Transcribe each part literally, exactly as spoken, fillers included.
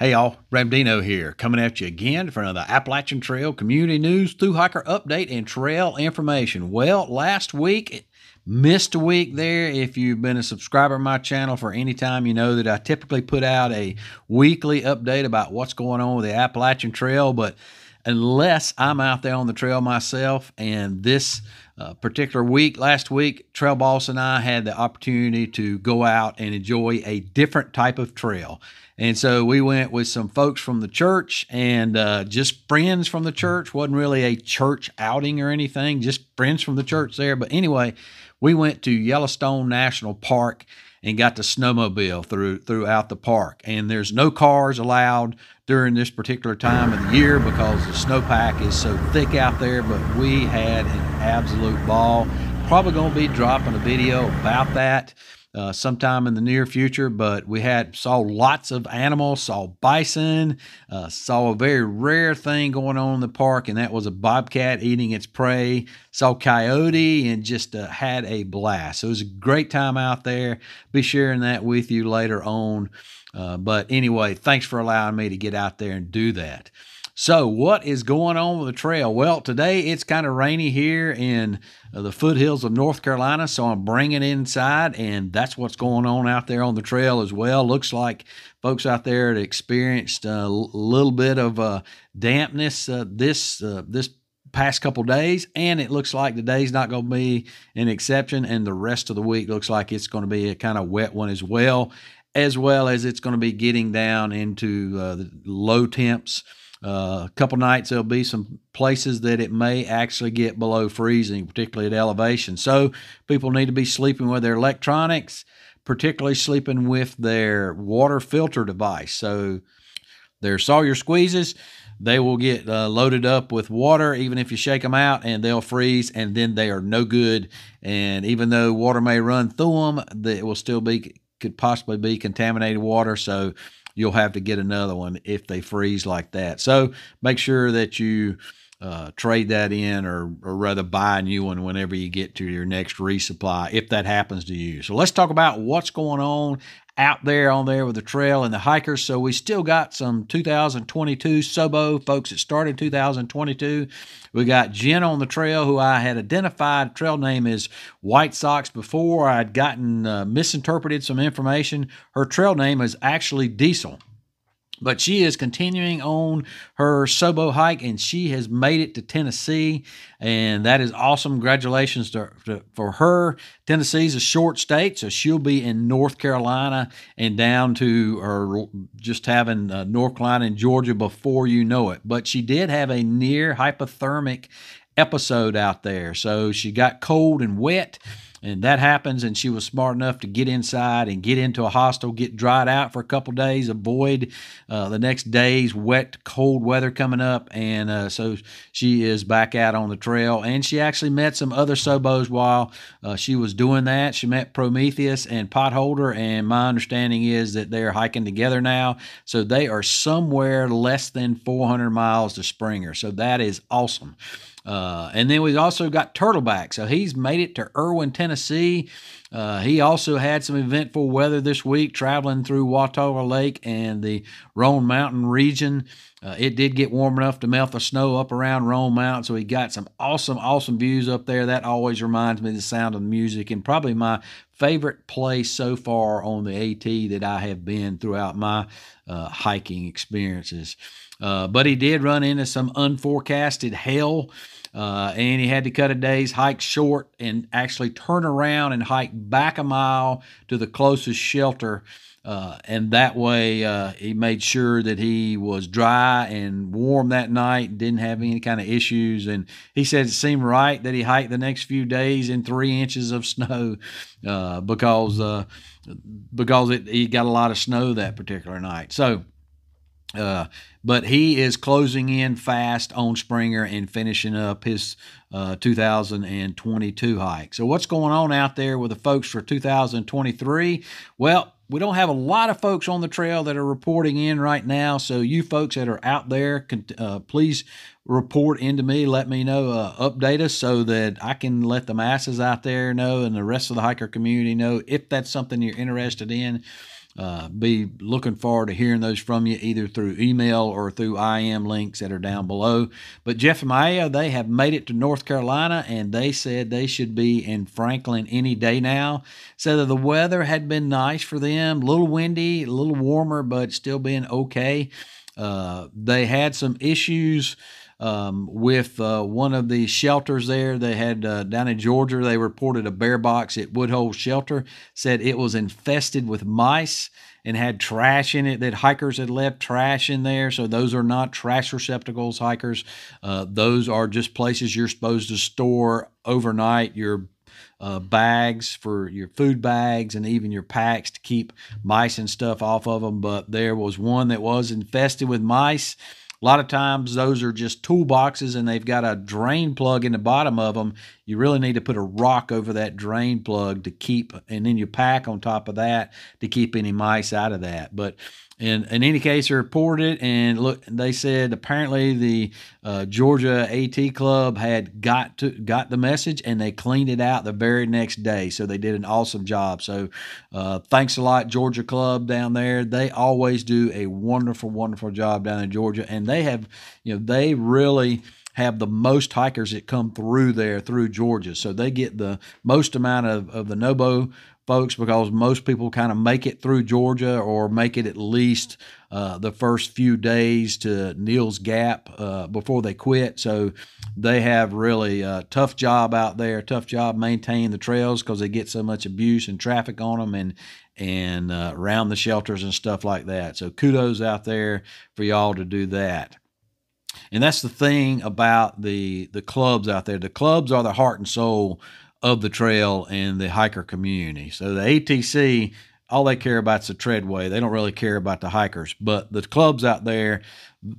Hey y'all, Ram Dino here, coming at you again for another Appalachian Trail Community News Thru Hiker Update and Trail Information. Well, last week, missed a week there. If you've been a subscriber to my channel for any time, you know that I typically put out a weekly update about what's going on with the Appalachian Trail, but unless I'm out there on the trail myself, and this uh, particular week, last week, Trail Boss and I had the opportunity to go out and enjoy a different type of trail. And so we went with some folks from the church and uh, just friends from the church. Wasn't really a church outing or anything, just friends from the church there. But anyway, we went to Yellowstone National Park and got to snowmobile through throughout the park. And there's no cars allowed during this particular time of the year because the snowpack is so thick out there, but we had an absolute ball. Probably gonna be dropping a video about that Uh, sometime in the near future, but we had saw lots of animals, saw bison, uh, saw a very rare thing going on in the park, and that was a bobcat eating its prey, saw coyote, and just uh, had a blast. So it was a great time out there. Be sharing that with you later on. Uh, but anyway, thanks for allowing me to get out there and do that. So what is going on with the trail? Well, today it's kind of rainy here in uh, the foothills of North Carolina, so I'm bringing it inside, and that's what's going on out there on the trail as well. Looks like folks out there had experienced a little bit of uh, dampness uh, this uh, this past couple days, and it looks like today's not going to be an exception, and the rest of the week looks like it's going to be a kind of wet one as well, as well as it's going to be getting down into uh, the low temps. Uh, a couple nights there'll be some places that it may actually get below freezing, particularly at elevation. So people need to be sleeping with their electronics, particularly sleeping with their water filter device. So their Sawyer squeezes, they will get uh, loaded up with water, even if you shake them out, and they'll freeze, and then they are no good. And even though water may run through them, it will still be, could possibly be contaminated water. So you'll have to get another one if they freeze like that. So make sure that you uh, trade that in, or, or rather buy a new one whenever you get to your next resupply, if that happens to you. So let's talk about what's going on out there on there with the trail and the hikers. So we still got some two thousand twenty-two SOBO folks that started two thousand twenty-two. We got Jen on the trail, who I had identified trail name as White Sox before. I'd gotten uh, misinterpreted some information. Her trail name is actually Diesel. But she is continuing on her SOBO hike, and she has made it to Tennessee, and that is awesome. Congratulations to, to, for her. Tennessee's a short state, so she'll be in North Carolina and down to her, just having uh, North Carolina and Georgia before you know it. But she did have a near hypothermic episode out there, so she got cold and wet. And that happens, and she was smart enough to get inside and get into a hostel, get dried out for a couple days, avoid uh, the next day's wet, cold weather coming up. And uh, so she is back out on the trail. And she actually met some other SOBOs while uh, she was doing that. She met Prometheus and Potholder, and my understanding is that they're hiking together now. So they are somewhere less than four hundred miles to Springer. So that is awesome. Uh, and then we've also got Turtleback. So he's made it to Irwin, Tennessee. Uh, he also had some eventful weather this week, traveling through Watauga Lake and the Roan Mountain region. Uh, it did get warm enough to melt the snow up around Roan Mountain, so he got some awesome, awesome views up there. That always reminds me of the sound of music, and probably my favorite place so far on the A T that I have been throughout my uh, hiking experiences. Uh, but he did run into some unforecasted hail, uh, and he had to cut a day's hike short and actually turn around and hike back a mile to the closest shelter. Uh, and that way, uh, he made sure that he was dry and warm that night, didn't have any kind of issues. And he said it seemed right that he hiked the next few days in three inches of snow uh, because uh, because it, he got a lot of snow that particular night. So, uh, but he is closing in fast on Springer and finishing up his uh, two thousand twenty-two hike. So what's going on out there with the folks for two thousand twenty-three? Well, we don't have a lot of folks on the trail that are reporting in right now, so you folks that are out there, uh, please report into me. Let me know, uh, update us so that I can let the masses out there know and the rest of the hiker community know if that's something you're interested in. uh, be looking forward to hearing those from you either through email or through I M links that are down below. But Jeff and Maya, they have made it to North Carolina, and they said they should be in Franklin any day now. So that the weather had been nice for them, a little windy, a little warmer, but still being okay. Uh, they had some issues um, with uh, one of the shelters there. They had uh, down in Georgia, they reported a bear box at Wood Hole Shelter, said it was infested with mice and had trash in it that hikers had left trash in there. So those are not trash receptacles, hikers. Uh, those are just places you're supposed to store overnight your Uh, bags for your food bags and even your packs to keep mice and stuff off of them. But there was one that was infested with mice. A lot of times those are just toolboxes and they've got a drain plug in the bottom of them. You really need to put a rock over that drain plug to keep, and then your pack on top of that to keep any mice out of that. But In, in any case, they reported it, and look, they said apparently the uh, Georgia A T Club had got to got the message, and they cleaned it out the very next day. So they did an awesome job. So uh, thanks a lot, Georgia Club down there. They always do a wonderful, wonderful job down in Georgia, and they have, you know, they really have the most hikers that come through there through Georgia. So they get the most amount of, of the NOBO folks, because most people kind of make it through Georgia or make it at least uh, the first few days to Neal's Gap uh, before they quit. So they have really a tough job out there, tough job maintaining the trails because they get so much abuse and traffic on them and, and uh, around the shelters and stuff like that. So kudos out there for y'all to do that. And that's the thing about the the clubs out there. The clubs are the heart and soul of the trail and the hiker community. So the A T C, all they care about is the treadway. They don't really care about the hikers. But the clubs out there,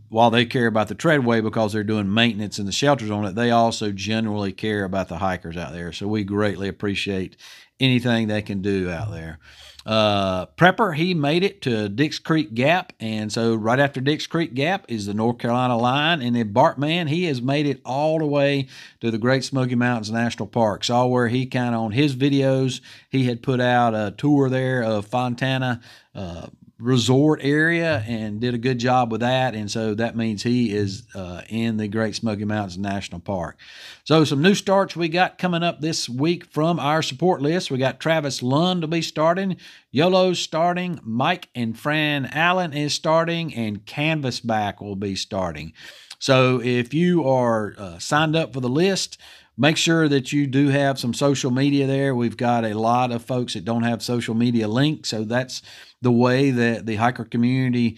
while they care about the treadway because they're doing maintenance and the shelters on it, they also generally care about the hikers out there. So we greatly appreciate anything they can do out there. Uh, Prepper, he made it to Dix Creek Gap, and so right after Dix Creek Gap is the North Carolina line, and then Bartman, he has made it all the way to the Great Smoky Mountains National Park. Saw where he kind of on his videos, he had put out a tour there of Fontana uh, resort area and did a good job with that, and so that means he is uh, in the Great Smoky Mountains National Park. So some new starts we got coming up this week from our support list. We got Travis Lund to be starting, Yolo's starting, Mike and Fran Allen is starting, and Canvasback will be starting. So if you are uh, signed up for the list, make sure that you do have some social media there. We've got a lot of folks that don't have social media links, so that's the way that the hiker community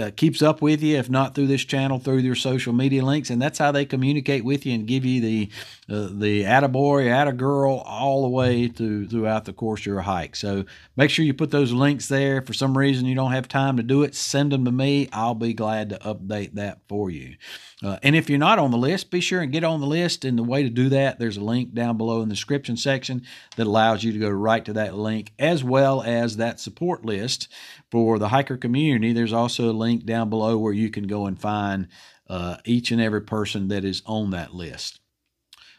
uh, keeps up with you, if not through this channel, through your social media links. And that's how they communicate with you and give you the uh, the attaboy, attagirl, all the way to, throughout the course of your hike. So make sure you put those links there. If for some reason you don't have time to do it, send them to me. I'll be glad to update that for you. Uh, and if you're not on the list, be sure and get on the list. And the way to do that, there's a link down below in the description section that allows you to go right to that link, as well as that support list for the hiker community. There's also a link down below where you can go and find uh, each and every person that is on that list.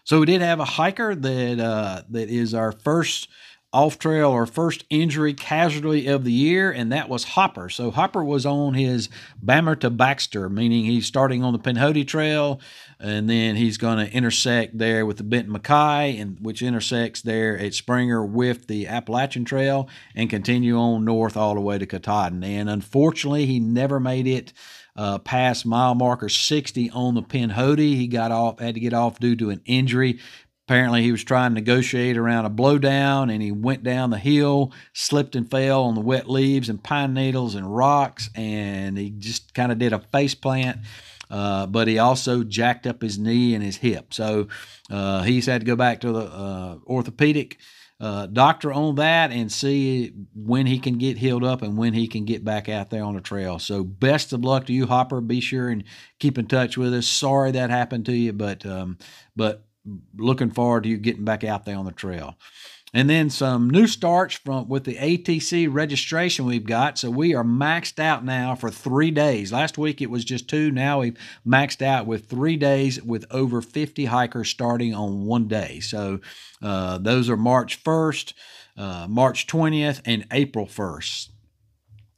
So we did have a hiker that uh, that is our first off trail or first injury casualty of the year, and that was Hopper. So Hopper was on his Bammer to Baxter, meaning he's starting on the Pinhoti Trail, and then he's going to intersect there with the Benton Mackay, and which intersects there at Springer with the Appalachian Trail, and continue on north all the way to Katahdin. And unfortunately, he never made it Uh, past mile marker sixty on the Pinhoti. He got off, had to get off due to an injury. Apparently he was trying to negotiate around a blowdown, and he went down the hill, slipped and fell on the wet leaves and pine needles and rocks, and he just kind of did a face plant. Uh, but he also jacked up his knee and his hip. So uh, he's had to go back to the uh, orthopedic uh, doctor on that and see when he can get healed up and when he can get back out there on the trail. So best of luck to you, Hopper. Be sure and keep in touch with us. Sorry that happened to you, but um, but. looking forward to you getting back out there on the trail. And then some new starts from with the A T C registration we've got. So we are maxed out now for three days. Last week it was just two. Now we've maxed out with three days with over fifty hikers starting on one day. So uh, those are March first, uh, March twentieth, and April first.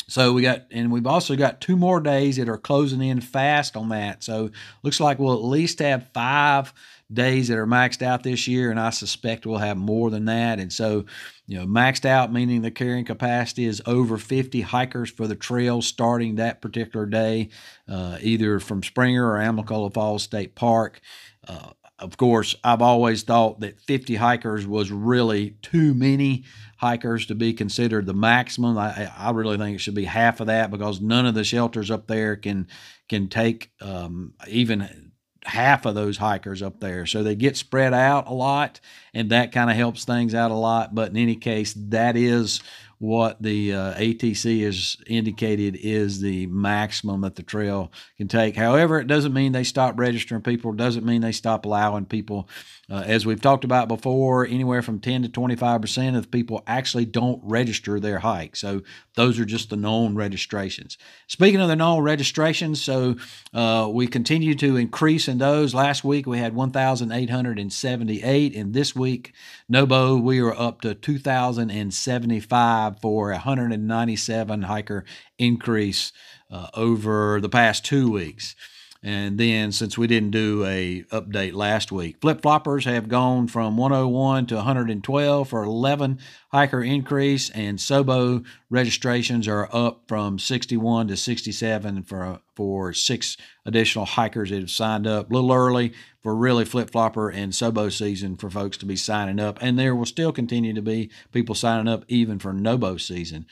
So we got, and we've also got two more days that are closing in fast on that. So looks like we'll at least have five days that are maxed out this year, and I suspect we'll have more than that. And so, you know, maxed out meaning the carrying capacity is over fifty hikers for the trail starting that particular day, uh, either from Springer or Amicalola Falls State Park. Uh, Of course, I've always thought that fifty hikers was really too many hikers to be considered the maximum. I, I really think it should be half of that, because none of the shelters up there can can take um, even half of those hikers up there. So they get spread out a lot, and that kind of helps things out a lot. But in any case, that is what the uh, A T C has indicated is the maximum that the trail can take. However, it doesn't mean they stop registering people. It doesn't mean they stop allowing people. Uh, as we've talked about before, anywhere from ten to twenty-five percent of people actually don't register their hike. So those are just the known registrations. Speaking of the known registrations, so uh, we continue to increase in those. Last week we had one thousand eight hundred seventy-eight, and this week, Nobo, we are up to two thousand seventy-five. For one hundred ninety-seven hiker increase uh, over the past two weeks. And then since we didn't do a update last week, flip-floppers have gone from one oh one to one twelve for eleven hiker increase, and Sobo registrations are up from sixty-one to sixty-seven for, for six additional hikers that have signed up. A little early for really flip-flopper and Sobo season for folks to be signing up, and there will still continue to be people signing up even for Nobo season.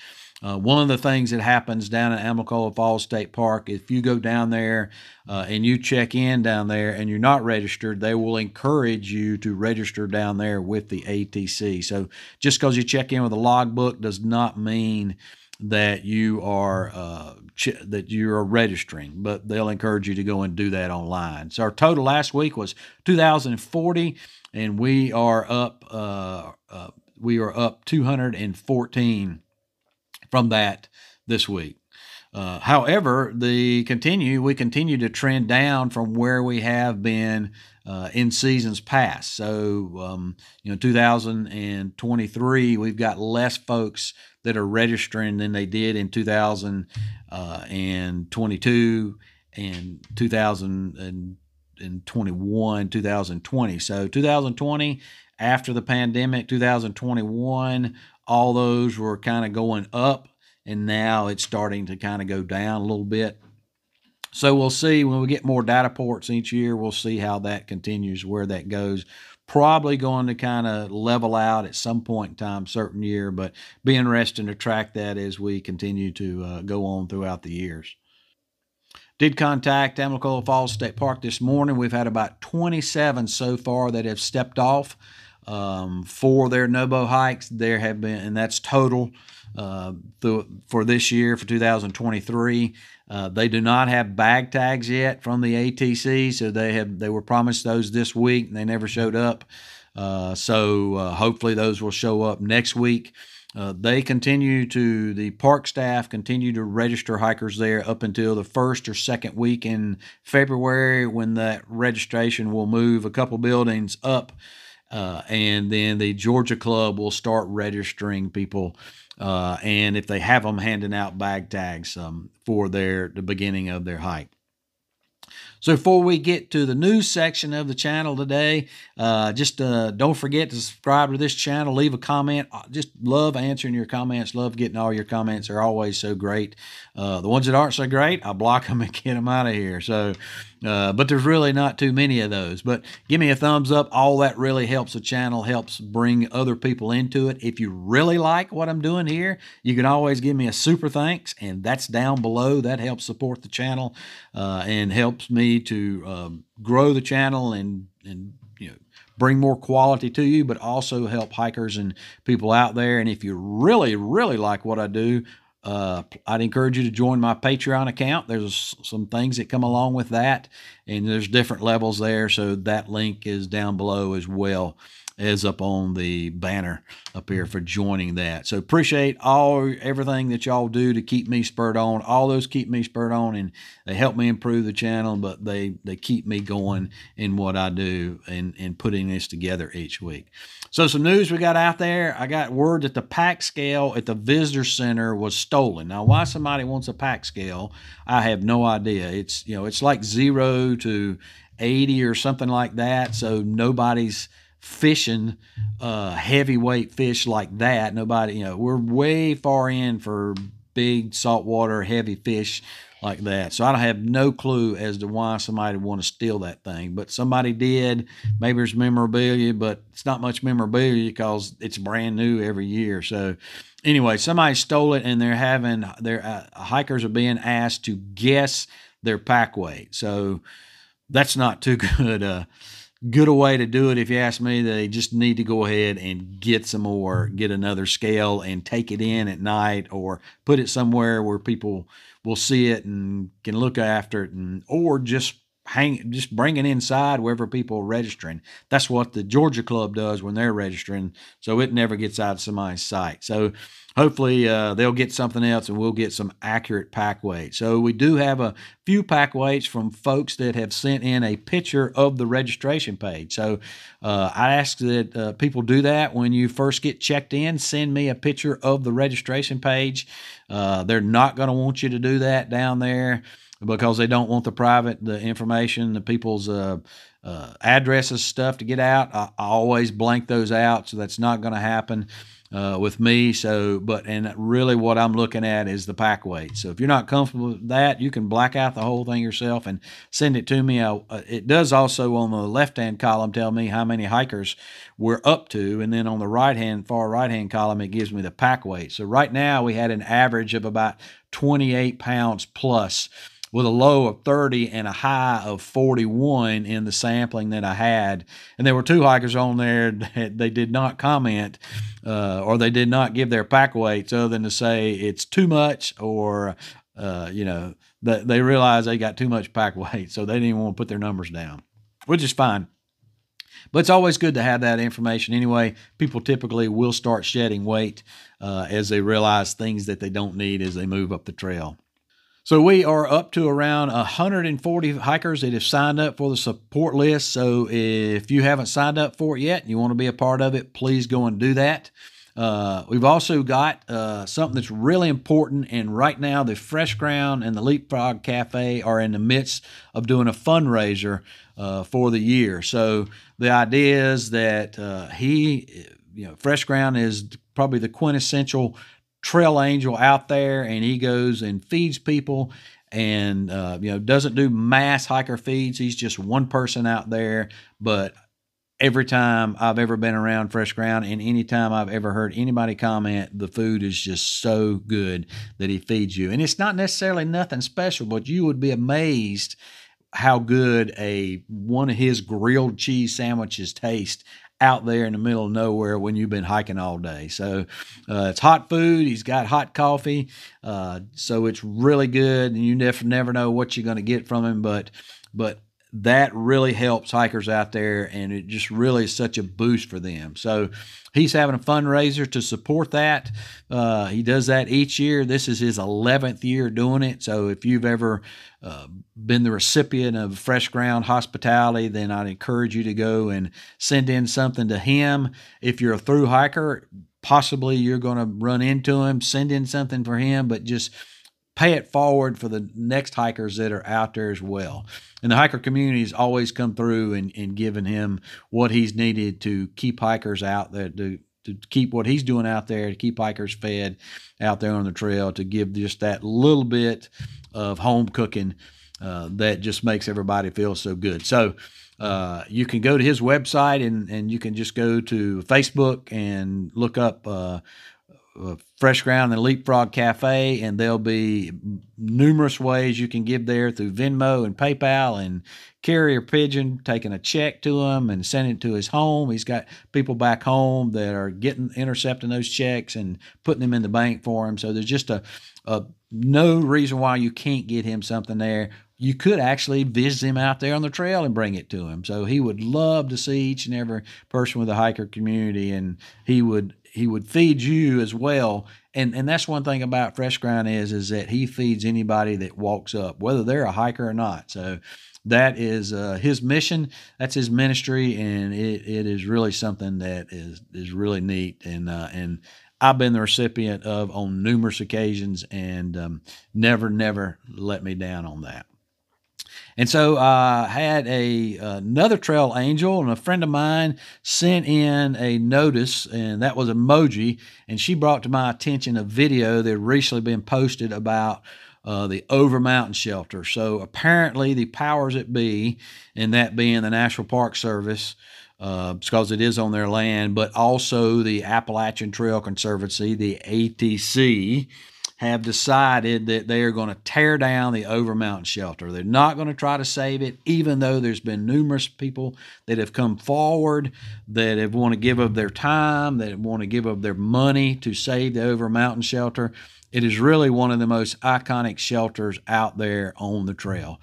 Uh, one of the things that happens down at Amicalola Falls State Park, if you go down there uh, and you check in down there and you're not registered, they will encourage you to register down there with the A T C. So just because you check in with a logbook does not mean that you are uh, ch- that you are registering, but they'll encourage you to go and do that online. So our total last week was two thousand forty, and we are up uh, uh, we are up two hundred fourteen. From that this week. Uh, however, the continue we continue to trend down from where we have been uh, in seasons past. So, um, you know, two thousand twenty-three, we've got less folks that are registering than they did in two thousand twenty-two and two thousand twenty-one, two thousand twenty. So, two thousand twenty after the pandemic, two thousand twenty-one. All those were kind of going up, and now it's starting to kind of go down a little bit. So we'll see when we get more data ports each year, we'll see how that continues, where that goes. Probably going to kind of level out at some point in time, certain year, but be interesting to track that as we continue to uh, go on throughout the years. Did contact Amicalola Falls State Park this morning. We've had about twenty-seven so far that have stepped off um for their Nobo hikes. There have been, and that's total uh th- for this year, for two thousand twenty-three. Uh they do not have bag tags yet from the A T C, so they have they were promised those this week, and they never showed up. Uh so uh, hopefully those will show up next week. Uh, they continue to, the park staff continue to register hikers there up until the first or second week in February, when that registration will move a couple buildings up. Uh, and then the Georgia Club will start registering people, uh, and if they have them, handing out bag tags um, for their the beginning of their hike. So before we get to the news section of the channel today, uh, just uh, don't forget to subscribe to this channel. Leave a comment. Just love answering your comments. Love getting all your comments. They're always so great. Uh, the ones that aren't so great, I block them and get them out of here. So, uh, but there's really not too many of those. But give me a thumbs up. All that really helps the channel, helps bring other people into it. If you really like what I'm doing here, you can always give me a super thanks, and that's down below. That helps support the channel uh, and helps me to uh, grow the channel and and you know, bring more quality to you, but also help hikers and people out there. And if you really really like what I do, uh, I'd encourage you to join my Patreon account. There's some things that come along with that, and there's different levels there, so that link is down below as well. is up on the banner up here for joining that. So appreciate all everything that y'all do to keep me spurred on. All those keep me spurred on, and they help me improve the channel, but they, they keep me going in what I do and, and putting this together each week. So some news we got out there. I got word that the pack scale at the visitor center was stolen. Now, why somebody wants a pack scale, I have no idea. It's, you know, it's like zero to eighty or something like that. So nobody's fishing uh, heavyweight fish like that. Nobody, you know, we're way far in for big saltwater heavy fish like that. So I don't have no clue as to why somebody would want to steal that thing, but somebody did. Maybe it's memorabilia, but it's not much memorabilia because it's brand new every year. So anyway, somebody stole it, and they're having their uh, hikers are being asked to guess their pack weight. So that's not too good uh good a way to do it. If you ask me, they just need to go ahead and get some more, get another scale and take it in at night, or put it somewhere where people will see it and can look after it, and or just hang, just bring it inside wherever people are registering. That's what the Georgia Club does when they're registering, so it never gets out of somebody's sight. So hopefully uh, they'll get something else, and we'll get some accurate pack weight. So we do have a few pack weights from folks that have sent in a picture of the registration page. So uh, I ask that uh, people do that when you first get checked in. Send me a picture of the registration page. Uh, they're not going to want you to do that down there, because they don't want the private, the information, the people's uh, uh, addresses, stuff to get out. I, I always blank those out, so that's not going to happen uh, with me. So, but and really, what I'm looking at is the pack weight. So, if you're not comfortable with that, you can black out the whole thing yourself and send it to me. I, it does also on the left-hand column tell me how many hikers we're up to, and then on the right-hand, far right-hand column, it gives me the pack weight. So, right now we had an average of about twenty-eight pounds plus, with a low of thirty and a high of forty-one in the sampling that I had. And there were two hikers on there that they did not comment uh, or they did not give their pack weights, other than to say it's too much, or, uh, you know, that they realize they got too much pack weight, so they didn't even want to put their numbers down, which is fine. But it's always good to have that information anyway. People typically will start shedding weight uh, as they realize things that they don't need as they move up the trail. So we are up to around one hundred forty hikers that have signed up for the support list. So if you haven't signed up for it yet and you want to be a part of it, please go and do that. Uh, we've also got uh, something that's really important. And right now, the Fresh Ground and the Leapfrog Cafe are in the midst of doing a fundraiser uh, for the year. So the idea is that uh, he, you know, Fresh Ground is probably the quintessential trail angel out there, and he goes and feeds people, and uh, you know, doesn't do mass hiker feeds. He's just one person out there. But every time I've ever been around Fresh Ground, and any time I've ever heard anybody comment, the food is just so good that he feeds you. And it's not necessarily nothing special, but you would be amazed how good a one of his grilled cheese sandwiches taste out there in the middle of nowhere when you've been hiking all day. So uh, it's hot food. He's got hot coffee. Uh, so it's really good, and you never, never know what you're going to get from him. But, but that really helps hikers out there, and it just really is such a boost for them. So he's having a fundraiser to support that. Uh, he does that each year. This is his eleventh year doing it. So if you've ever uh, been the recipient of Fresh Ground hospitality, then I'd encourage you to go and send in something to him. If you're a through hiker, possibly you're going to run into him. Send in something for him, but just pay it forward for the next hikers that are out there as well. And the hiker community has always come through and, and given him what he's needed to keep hikers out there, to, to keep what he's doing out there, to keep hikers fed out there on the trail, to give just that little bit of home cooking uh, that just makes everybody feel so good. So uh, you can go to his website, and, and you can just go to Facebook and look up uh, Fresh Ground and Leapfrog Cafe, and there'll be numerous ways you can give there, through Venmo and PayPal and carrier pigeon, taking a check to him and sending it to his home. He's got people back home that are getting, intercepting those checks and putting them in the bank for him. So there's just a, a no reason why you can't get him something there. you could actually visit him out there on the trail and bring it to him. So he would love to see each and every person with the hiker community, and he would he would feed you as well. And and that's one thing about Fresh Ground is is that he feeds anybody that walks up, whether they're a hiker or not. So that is uh, his mission. That's his ministry, and it, it is really something that is is really neat. And uh, and I've been the recipient of on numerous occasions, and um, never never let me down on that. And so I uh, had a another trail angel, and a friend of mine sent in a notice, and that was emoji, and she brought to my attention a video that had recently been posted about uh, the Overmountain Shelter. So apparently the powers that be, and that being the National Park Service, uh, because it is on their land, but also the Appalachian Trail Conservancy, the A T C, have decided that they are going to tear down the Overmountain Shelter. They're not going to try to save it, even though there's been numerous people that have come forward that have want to give up their time, that want to give up their money to save the Overmountain Shelter. It is really one of the most iconic shelters out there on the trail.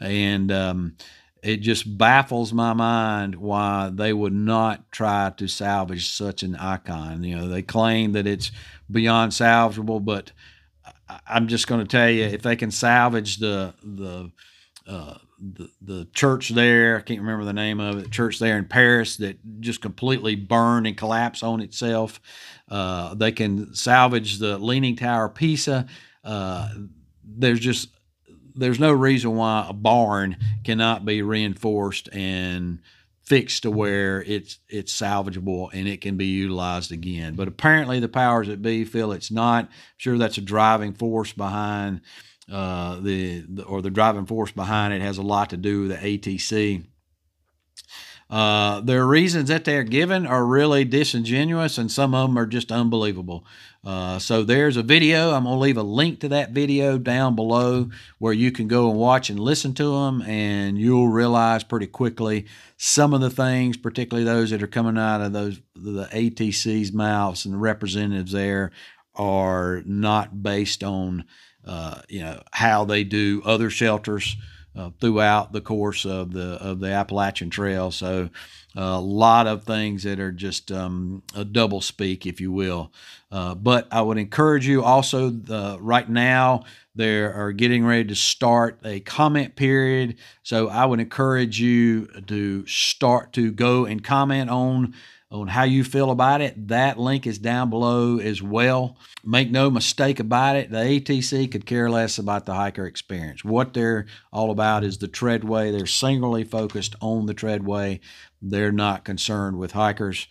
And um, it just baffles my mind why they would not try to salvage such an icon. You know, they claim that it's beyond salvageable, but I'm just going to tell you, if they can salvage the the, uh, the the church there, I can't remember the name of it, church there in Paris that just completely burned and collapsed on itself. Uh, they can salvage the Leaning Tower of Pisa. Uh, there's just there's no reason why a barn cannot be reinforced and fixed to where it's it's salvageable and it can be utilized again. But apparently the powers that be feel it's not. I'm sure that's a driving force behind uh, the, the or the driving force behind it has a lot to do with the A T C. Uh, the reasons that they're given are really disingenuous, and some of them are just unbelievable. Uh, so there's a video. I'm going to leave a link to that video down below where you can go and watch and listen to them, and you'll realize pretty quickly some of the things, particularly those that are coming out of those the A T C's mouths and the representatives there, are not based on uh, you know, how they do other shelters Uh, throughout the course of the of the Appalachian Trail. So uh, a lot of things that are just um, a double speak, if you will. Uh, but I would encourage you also, the, right now, they are getting ready to start a comment period. So I would encourage you to start to go and comment on on how you feel about it. That link is down below as well. Make no mistake about it, the A T C could care less about the hiker experience. What they're all about is the treadway. They're singularly focused on the treadway. They're not concerned with hikers.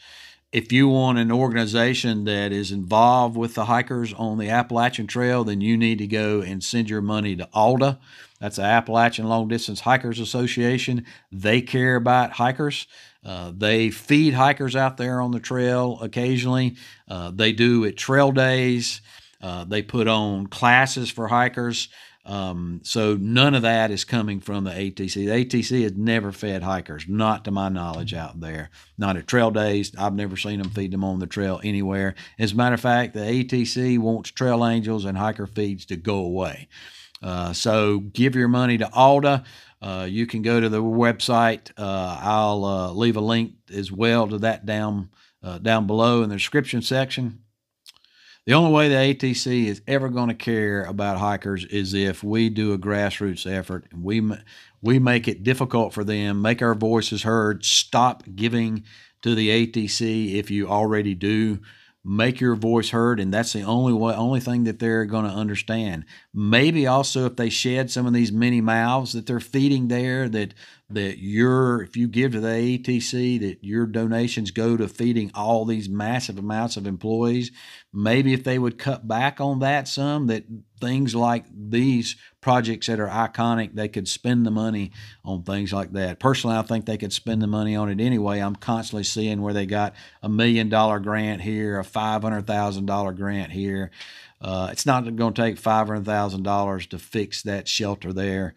If you want an organization that is involved with the hikers on the Appalachian Trail, then you need to go and send your money to A L D A. That's the Appalachian Long Distance Hikers Association. They care about hikers. Uh, they feed hikers out there on the trail occasionally. Uh, they do at trail days. Uh, they put on classes for hikers. Um, so none of that is coming from the A T C. The A T C has never fed hikers, not to my knowledge out there. Not at trail days. I've never seen them feed them on the trail anywhere. As a matter of fact, the A T C wants trail angels and hiker feeds to go away. Uh, so give your money to A L D A. Uh, you can go to the website. Uh, I'll uh, leave a link as well to that down uh, down below in the description section. The only way the A T C is ever going to care about hikers is if we do a grassroots effort and we we make it difficult for them, make our voices heard. Stop giving to the A T C if you already do. Make your voice heard, and that's the only way, only thing that they're going to understand. Maybe also if they shed some of these many mouths that they're feeding there, that that your if you give to the A T C, that your donations go to feeding all these massive amounts of employees. Maybe if they would cut back on that some, that things like these projects that are iconic, they could spend the money on things like that. Personally, I think they could spend the money on it anyway. I'm constantly seeing where they got a million dollar grant here, a five hundred thousand dollar grant here. Uh, it's not going to take five hundred thousand dollars to fix that shelter there.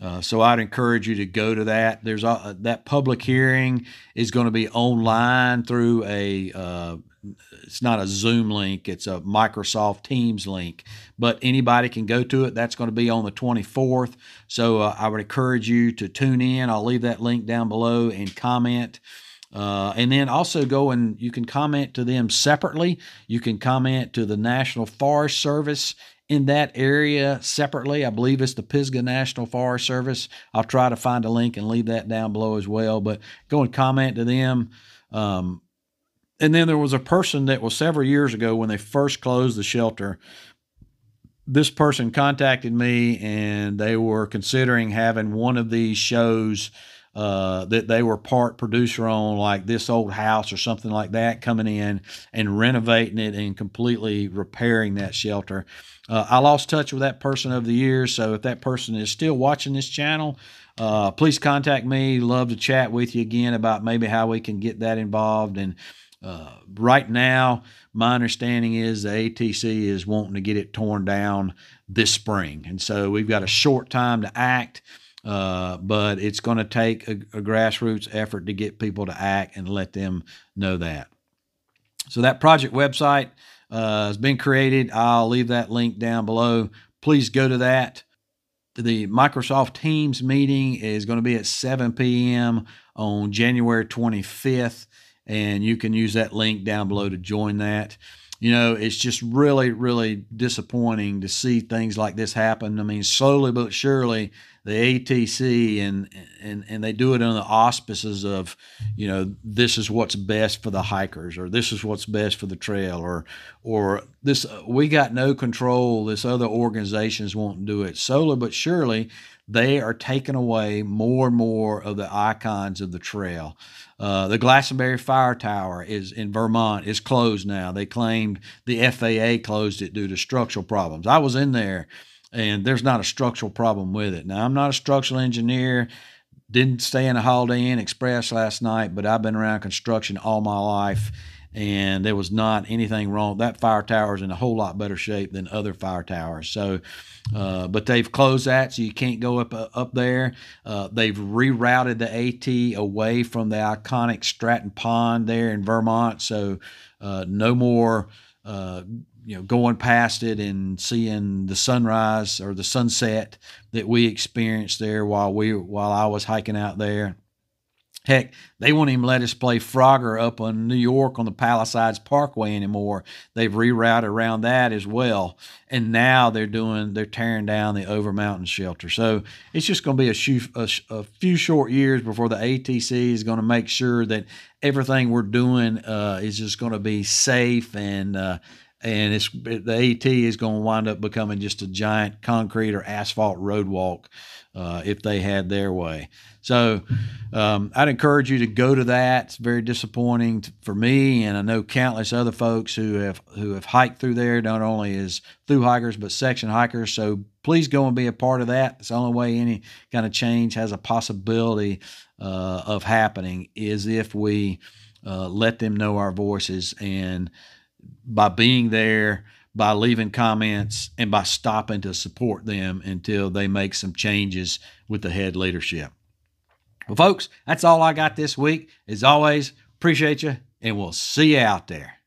Uh, so I'd encourage you to go to that. There's a, that public hearing is going to be online through a uh, it's not a Zoom link, it's a Microsoft Teams link, but anybody can go to it. That's going to be on the twenty-fourth. So uh, I would encourage you to tune in. I'll leave that link down below and comment. Uh, and then also go and you can comment to them separately. You can comment to the National Forest Service in that area separately. I believe it's the Pisgah National Forest Service. I'll try to find a link and leave that down below as well, but go and comment to them. Um, and then there was a person that was several years ago when they first closed the shelter. This person contacted me and they were considering having one of these shows Uh, that they were part producer on, like This Old House or something like that, coming in and renovating it and completely repairing that shelter. Uh, I lost touch with that person over the years, so if that person is still watching this channel, uh, please contact me. Love to chat with you again about maybe how we can get that involved. And uh, right now, my understanding is the A T C is wanting to get it torn down this spring, and so we've got a short time to act. Uh, but it's going to take a, a grassroots effort to get people to act and let them know that. So that project website uh, has been created. I'll leave that link down below. Please go to that. The Microsoft Teams meeting is going to be at seven p m on January twenty-fifth, and you can use that link down below to join that. You know, it's just really, really disappointing to see things like this happen. I mean, slowly but surely, the A T C and and and they do it under the auspices of, you know, this is what's best for the hikers, or this is what's best for the trail, or or this we got no control. This other organizations won't do it. Slowly but surely, they are taking away more and more of the icons of the trail. Uh, the Glastonbury Fire Tower is in Vermont is closed now. They claimed the F A A closed it due to structural problems. I was in there, and there's not a structural problem with it. Now, I'm not a structural engineer. Didn't stay in a Holiday Inn Express last night, but I've been around construction all my life, and there was not anything wrong. That fire tower is in a whole lot better shape than other fire towers. So, uh, but they've closed that, so you can't go up uh, up there. Uh, they've rerouted the AT away from the iconic Stratton Pond there in Vermont. So, uh, no more, uh, you know, going past it and seeing the sunrise or the sunset that we experienced there while we while I was hiking out there. Heck, they won't even let us play Frogger up in New York on the Palisades Parkway anymore. They've rerouted around that as well. And now they're doing, they're tearing down the Overmountain Shelter. So it's just going to be a few, a, a few short years before the A T C is going to make sure that everything we're doing uh, is just going to be safe, and uh, and it's, the AT is going to wind up becoming just a giant concrete or asphalt road walk uh, if they had their way. So um, I'd encourage you to go to that. It's very disappointing for me, and I know countless other folks who have who have hiked through there, not only as through hikers but section hikers. So please go and be a part of that. It's the only way any kind of change has a possibility uh, of happening is if we uh, let them know our voices, and by being there, by leaving comments, and by stopping to support them until they make some changes with the head leadership. Well, folks, that's all I got this week. As always, appreciate you, and we'll see you out there.